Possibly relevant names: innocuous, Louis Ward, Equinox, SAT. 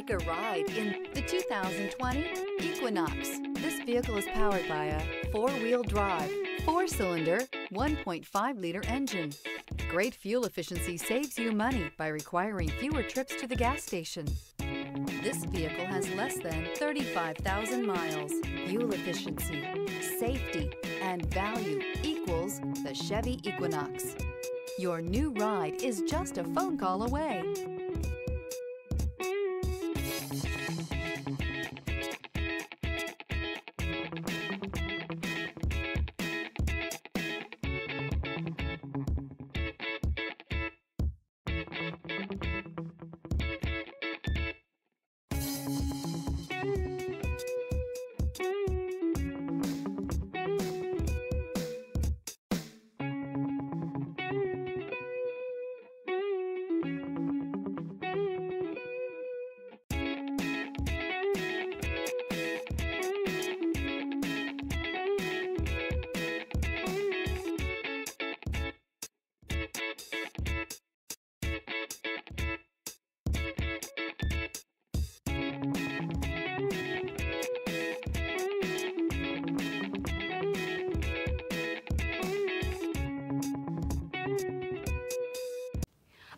Take a ride in the 2020 Equinox. This vehicle is powered by a four-wheel drive, four-cylinder, 1.5-liter engine. Great fuel efficiency saves you money by requiring fewer trips to the gas station. This vehicle has less than 35,000 miles. Fuel efficiency, safety, and value equals the Chevy Equinox. Your new ride is just a phone call away.